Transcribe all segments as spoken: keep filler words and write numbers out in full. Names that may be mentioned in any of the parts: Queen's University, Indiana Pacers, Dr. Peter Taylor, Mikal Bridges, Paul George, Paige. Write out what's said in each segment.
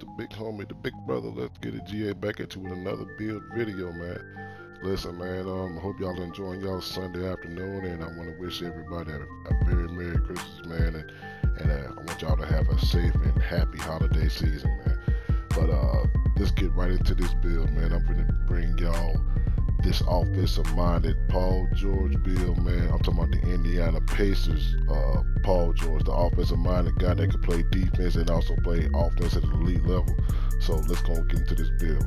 the big homie, the big brother. Let's get a G A back at you with another build video, man. Listen, man, um, I hope y'all enjoying y'all Sunday afternoon, and I want to wish everybody a, a very Merry Christmas, man, and, and uh, I want y'all to have a safe and happy holiday season, man. But uh, let's get right into this build, man. I'm going to bring y'all this offensive-minded Paul George build, man. I'm talking about the Indiana Pacers. Uh, Paul George, the offensive-minded guy that can play defense and also play offense at the elite level. So let's go get into this build.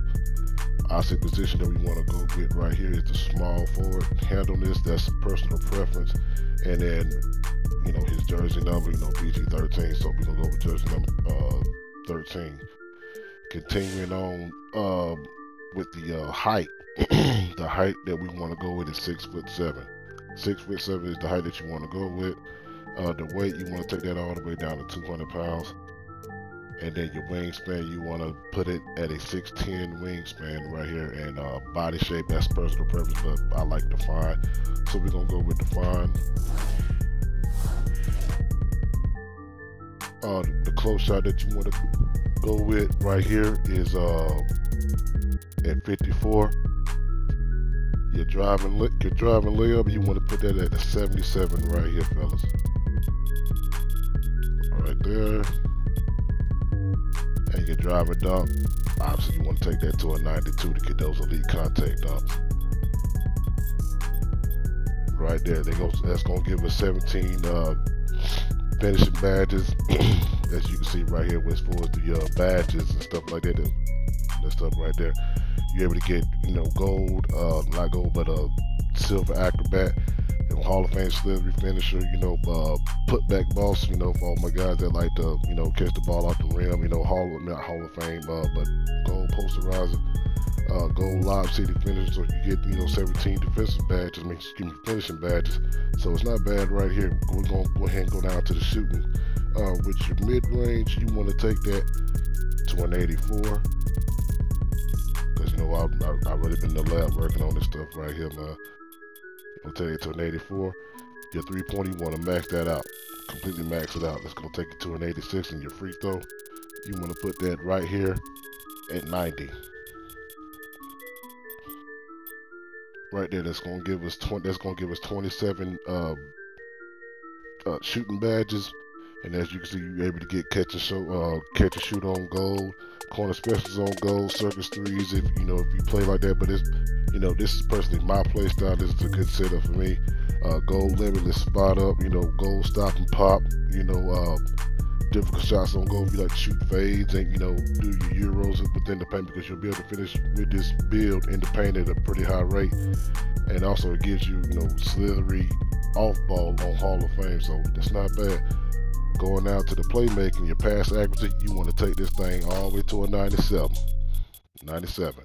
I see position that we want to go with right here is the small forward. Handle this, that's personal preference. And then, you know, his jersey number, you know, P G thirteen. So we're going to go with jersey number uh, thirteen. Continuing on uh, with the uh, height. The height that we want to go with is six foot seven. Six foot seven is the height that you want to go with. Uh, the weight, you want to take that all the way down to two hundred pounds. And then your wingspan, you want to put it at a six ten wingspan right here. And uh, body shape, that's personal preference, but I like define. So we're going to go with define. Uh, the close shot that you want to go with right here is uh, at fifty-four. Your driving, your driving layup, you want to put that at a seventy-seven right here, fellas. Right there. And your driver dump, obviously you want to take that to a ninety-two to get those elite contact dumps. Right there, they go. That's gonna give us seventeen uh, finishing badges, as you can see right here, as far as the uh, badges and stuff like that. That stuff right there. You're able to get, you know, gold, uh, not gold, but a uh, silver acrobat, you know, Hall of Fame delivery finisher, you know, uh, putback boss, you know, for all my guys that like to, you know, catch the ball off the rim, you know, Hall of, not Hall of Fame, uh, but gold posterizer, uh, gold lob city finisher. So you get, you know, seventeen defensive badges, I mean, excuse me, finishing badges. So it's not bad right here. We're gonna go ahead and go down to the shooting. Uh, with your mid range, you want to take that to an eighty-four. You know, I've I, I really been in the lab working on this stuff right here, man. I'll take it to an eighty-four. Your three-pointer, you want to max that out. Completely max it out. It's going to take it to an eighty-six. And your free throw, you want to put that right here at ninety. Right there, that's going to give us twenty. That's going to give us twenty-seven uh, uh, shooting badges. And as you can see, you're able to get catch and shoot, uh, catch and shoot on gold, corner specials on gold, circus threes. If you know, if you play like that, but it's, you know, this is personally my play style. This is a good setup for me. Uh, gold limitless spot up, you know, gold stop and pop, you know, uh, difficult shots on gold. If you like to shoot fades and, you know, do your euros within the paint, because you'll be able to finish with this build in the paint at a pretty high rate, and also it gives you, you know, slithery off ball on Hall of Fame. So that's not bad. Going out to the playmaking, your pass accuracy, you want to take this thing all the way to a ninety-seven. ninety-seven.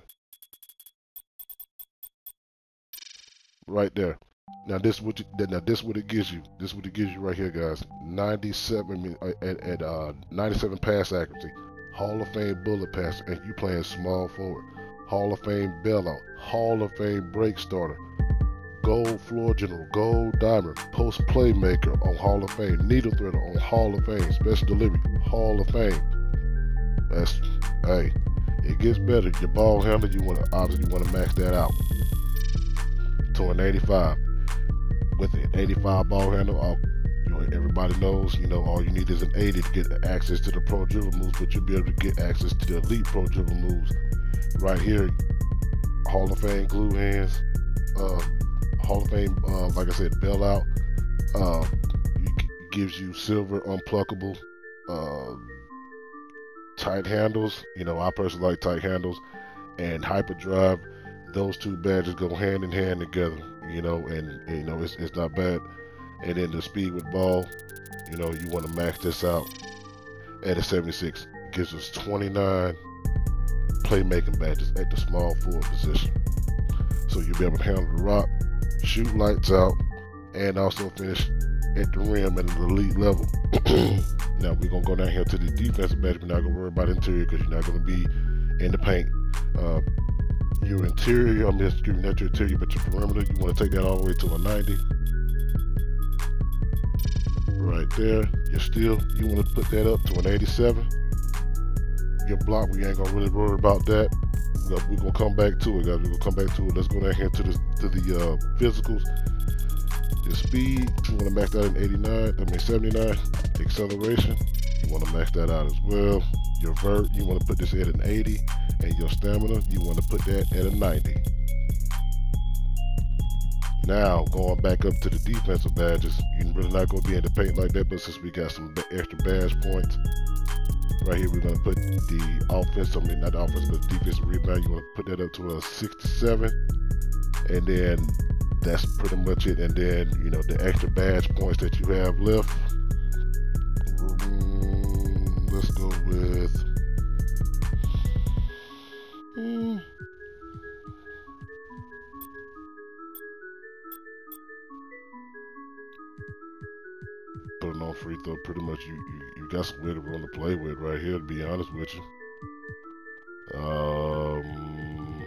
Right there. Now this what you, now this what it gives you. This what it gives you right here, guys. ninety-seven at, at uh, ninety-seven pass accuracy. Hall of Fame bullet passer, and you playing small forward. Hall of Fame bailout. Hall of Fame break starter. Gold floor general, gold diamond, post playmaker on Hall of Fame, needle threader on Hall of Fame, special delivery, Hall of Fame. That's, hey, it gets better. Your ball handler, you want to obviously you want to max that out to an eighty-five. With an eighty-five ball handle, all, you know, everybody knows, you know, all you need is an eighty to get access to the pro dribble moves, but you'll be able to get access to the elite pro dribble moves right here. Hall of Fame glue hands. Uh, Hall of Fame, uh, like I said, bailout, uh, gives you silver, unpluckable, uh, tight handles. You know, I personally like tight handles and hyperdrive. Those two badges go hand in hand together. You know, and, and you know it's it's not bad. And then the speed with ball, you know, you want to max this out at a seventy-six. Gives us twenty-nine playmaking badges at the small forward position. So you'll be able to handle the rock, shoot lights out, and also finish at the rim at an elite level. Now we're gonna go down here to the defensive badge. We're not gonna worry about interior because you're not gonna be in the paint. Uh, your interior, I mean, excuse me, not your interior, but your perimeter. You want to take that all the way to a ninety. Right there. Your steal, you want to put that up to an eighty-seven. get blocked, we ain't gonna really worry about that. We're gonna come back to it, guys. We're gonna come back to it. Let's go down here to the to the uh, physicals. Your speed, you want to max that in eighty-nine. I mean seventy-nine. Acceleration, you want to max that out as well. Your vert, you want to put this at an eighty, and your stamina, you want to put that at a ninety. Now going back up to the defensive badges, you're really not gonna be in the paint like that, but since we got some extra badge points. Right here, we're going to put the offense, I mean, not the offense, but the defensive rebound. You want to put that up to a sixty-seven. And then that's pretty much it. And then, you know, the extra badge points that you have left. Mm, let's go with. Mm, put it on free throw, pretty much you. you got some wiggle room to play with right here, to be honest with you. Um,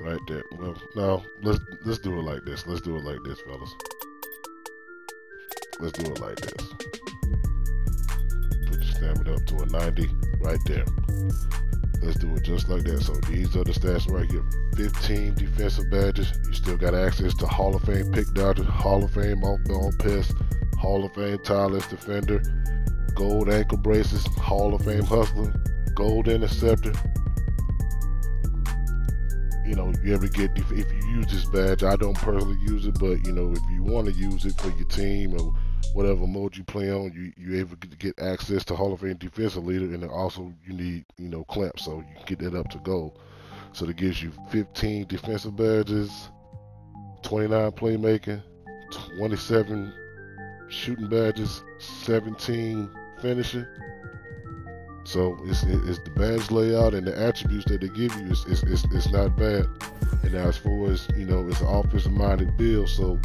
right there. Well, no, let's let's do it like this. Let's do it like this, fellas. Let's do it like this. Put your stamina up to a ninety right there. Let's do it just like that. So these are the stats right here. fifteen defensive badges. You still got access to Hall of Fame pick dodger, Hall of Fame off ball pass, Hall of Fame tireless defender, gold ankle braces, Hall of Fame hustler, gold interceptor. You know, you ever get, if you use this badge, I don't personally use it, but you know, if you want to use it for your team or whatever mode you play on, you you able to get access to Hall of Fame defensive leader, and then also you need, you know, clamp, so you can get that up to gold. So that gives you fifteen defensive badges, twenty-nine playmaking, twenty-seven shooting badges, seventeen finishing. So it's, it's the badge layout and the attributes that they give you. It's, it's, it's, it's not bad. And now as far as, you know, it's an offensive-minded build. So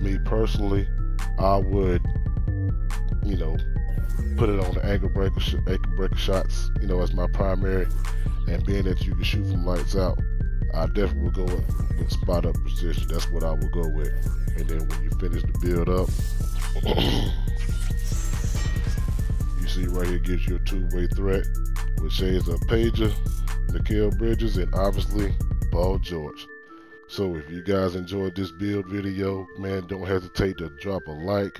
me personally, I would, you know, put it on the ankle breaker, sh ankle breaker shots, you know, as my primary. And being that you can shoot from lights out, I definitely would go with, with spot up position. That's what I would go with. And then when you finish the build up, you see right here gives you a two-way threat with shades of Paige, Mikal Bridges, and obviously Paul George. So if you guys enjoyed this build video, man, don't hesitate to drop a like,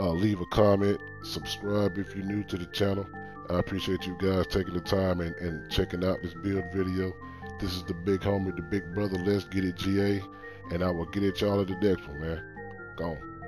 uh, leave a comment, subscribe if you're new to the channel. I appreciate you guys taking the time and, and checking out this build video. This is the big homie, the big brother. Let's get it, G A. And I will get at y'all at the next one, man. Gone.